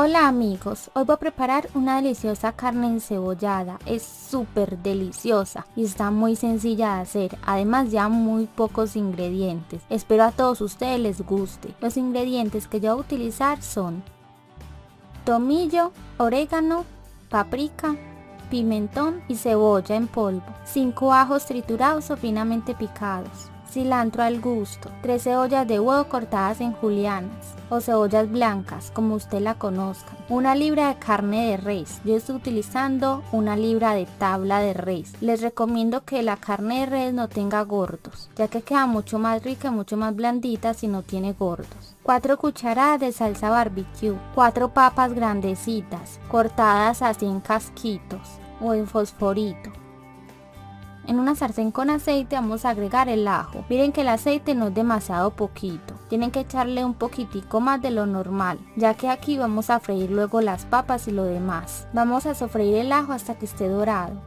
Hola amigos, hoy voy a preparar una deliciosa carne encebollada. Es súper deliciosa y está muy sencilla de hacer, además ya muy pocos ingredientes. Espero a todos ustedes les guste. Los ingredientes que yo voy a utilizar son tomillo, orégano, paprika, pimentón y cebolla en polvo, 5 ajos triturados o finamente picados, cilantro al gusto, 3 cebollas de huevo cortadas en julianas o cebollas blancas como usted la conozca, 1 libra de carne de res. Yo estoy utilizando 1 libra de tabla de res. Les recomiendo que la carne de res no tenga gordos, ya que queda mucho más rica, mucho más blandita si no tiene gordos. 4 cucharadas de salsa barbecue, 4 papas grandecitas cortadas así en casquitos o en fosforito. En una sartén con aceite vamos a agregar el ajo. Miren que el aceite no es demasiado poquito, tienen que echarle un poquitico más de lo normal, ya que aquí vamos a freír luego las papas y lo demás. Vamos a sofreír el ajo hasta que esté dorado.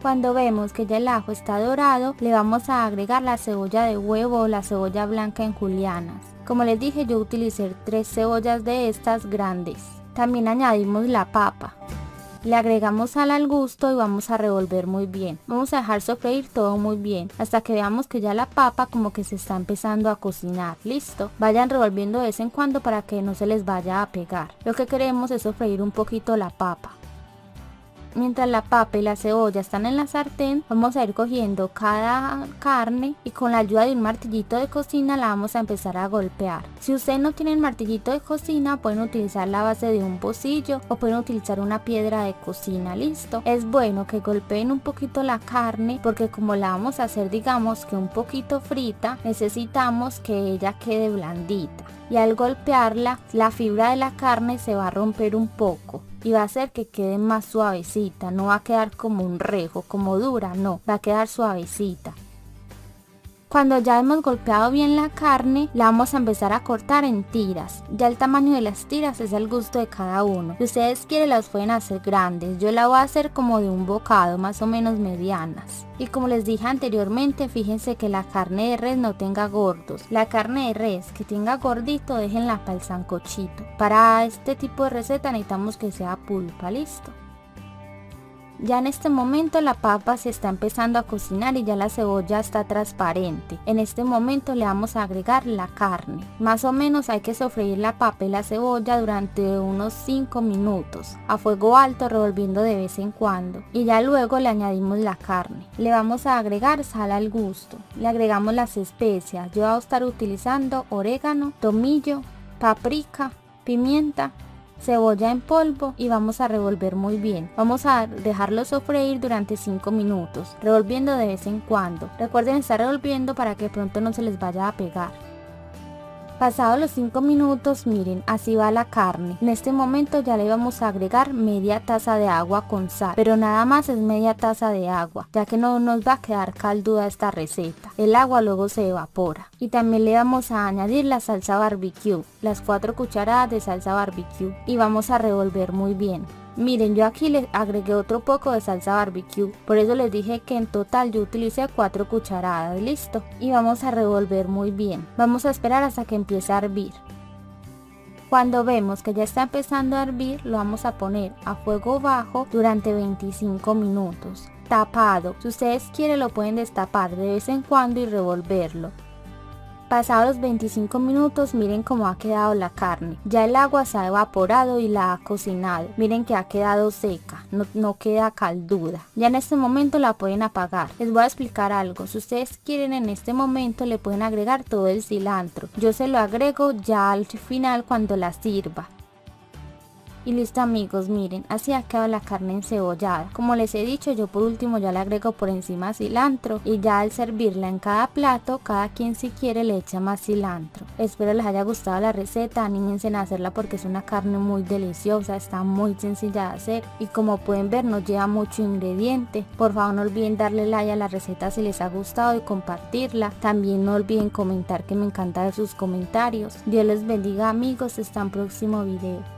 Cuando vemos que ya el ajo está dorado, le vamos a agregar la cebolla de huevo o la cebolla blanca en julianas. Como les dije, yo utilicé 3 cebollas de estas grandes. También añadimos la papa. Le agregamos sal al gusto y vamos a revolver muy bien. Vamos a dejar sofreír todo muy bien hasta que veamos que ya la papa como que se está empezando a cocinar. Listo, vayan revolviendo de vez en cuando para que no se les vaya a pegar. Lo que queremos es sofreír un poquito la papa. Mientras la papa y la cebolla están en la sartén, vamos a ir cogiendo cada carne y con la ayuda de un martillito de cocina la vamos a empezar a golpear. Si ustedes no tienen martillito de cocina, pueden utilizar la base de un pocillo o pueden utilizar una piedra de cocina. Listo, es bueno que golpeen un poquito la carne porque como la vamos a hacer, digamos que un poquito frita, necesitamos que ella quede blandita y al golpearla la fibra de la carne se va a romper un poco y va a hacer que quede más suavecita. No va a quedar como un rejo, como dura, no, va a quedar suavecita. Cuando ya hemos golpeado bien la carne, la vamos a empezar a cortar en tiras. Ya el tamaño de las tiras es al gusto de cada uno. Si ustedes quieren las pueden hacer grandes, yo la voy a hacer como de un bocado, más o menos medianas. Y como les dije anteriormente, fíjense que la carne de res no tenga gordos. La carne de res que tenga gordito, déjenla para el sancochito. Para este tipo de receta necesitamos que sea pulpa, listo. Ya en este momento la papa se está empezando a cocinar y ya la cebolla está transparente. En este momento le vamos a agregar la carne. Más o menos hay que sofreír la papa y la cebolla durante unos 5 minutos a fuego alto, revolviendo de vez en cuando. Y ya luego le añadimos la carne. Le vamos a agregar sal al gusto. Le agregamos las especias. Yo voy a estar utilizando orégano, tomillo, paprika, pimienta, cebolla en polvo y vamos a revolver muy bien. Vamos a dejarlo sofreír durante 5 minutos, revolviendo de vez en cuando. Recuerden estar revolviendo para que pronto no se les vaya a pegar. Pasados los 5 minutos, miren, así va la carne. En este momento ya le vamos a agregar media taza de agua con sal, pero nada más es media taza de agua, ya que no nos va a quedar calduda esta receta. El agua luego se evapora. Y también le vamos a añadir la salsa barbecue, las 4 cucharadas de salsa barbecue, y vamos a revolver muy bien. Miren, yo aquí les agregué otro poco de salsa barbecue, por eso les dije que en total yo utilicé 4 cucharadas, listo. Y vamos a revolver muy bien, vamos a esperar hasta que empiece a hervir. Cuando vemos que ya está empezando a hervir, lo vamos a poner a fuego bajo durante 25 minutos, tapado. Si ustedes quieren lo pueden destapar de vez en cuando y revolverlo. Pasados los 25 minutos, miren cómo ha quedado la carne. Ya el agua se ha evaporado y la ha cocinado. Miren que ha quedado seca, no queda calduda. Ya en este momento la pueden apagar. Les voy a explicar algo. Si ustedes quieren, en este momento le pueden agregar todo el cilantro. Yo se lo agrego ya al final cuando la sirva. Y listo amigos, miren, así ha quedado la carne encebollada. Como les he dicho, yo por último ya le agrego por encima cilantro y ya al servirla en cada plato, cada quien si quiere le echa más cilantro. Espero les haya gustado la receta, anímense a hacerla porque es una carne muy deliciosa, está muy sencilla de hacer y como pueden ver no lleva mucho ingrediente. Por favor no olviden darle like a la receta si les ha gustado y compartirla. También no olviden comentar, que me encantan sus comentarios. Dios les bendiga amigos, hasta el próximo video.